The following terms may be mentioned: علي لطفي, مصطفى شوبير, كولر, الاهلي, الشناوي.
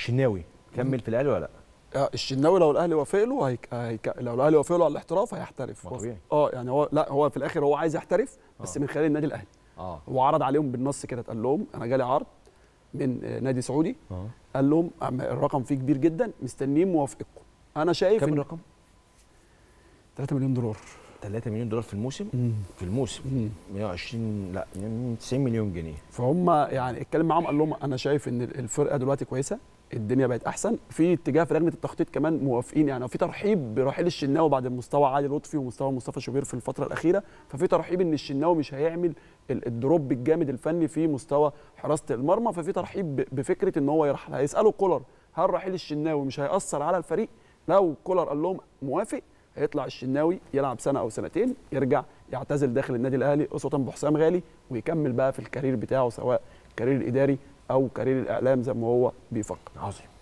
الشناوي كمل في الاهلي ولا لا؟ الشناوي لو الاهلي وافق له لو الاهلي وافق له على الاحتراف هيحترف طبيعي. يعني هو لا هو في الاخر هو عايز يحترف بس من خلال النادي الاهلي. هو عرض عليهم بالنص كده، قال لهم انا جالي عرض من نادي سعودي، قال لهم الرقم فيه كبير جدا مستنيين موافقكم. انا شايف كم الرقم؟ 3 مليون دولار 3 مليون دولار في الموسم. في الموسم 120 لا 90 مليون جنيه. فهم يعني اتكلم معاهم قال لهم انا شايف ان الفرقه دلوقتي كويسه، الدنيا بقت احسن، في اتجاه في لجنه التخطيط كمان موافقين، يعني في ترحيب برحيل الشناوي بعد مستوى علي لطفي ومستوى مصطفى شوبير في الفتره الاخيره، ففي ترحيب ان الشناوي مش هيعمل الدروب الجامد الفني في مستوى حراسه المرمى، ففي ترحيب بفكره ان هو يرحل. هيسالوا كولر هل رحيل الشناوي مش هياثر على الفريق؟ لو كولر قال لهم موافق هيطلع الشناوي يلعب سنه او سنتين يرجع يعتزل داخل النادي الاهلي اسوه بحسام غالي، ويكمل بقى في الكارير بتاعه سواء الكارير الاداري او كارير الاعلام زي ما هو بيفكر. عظيم.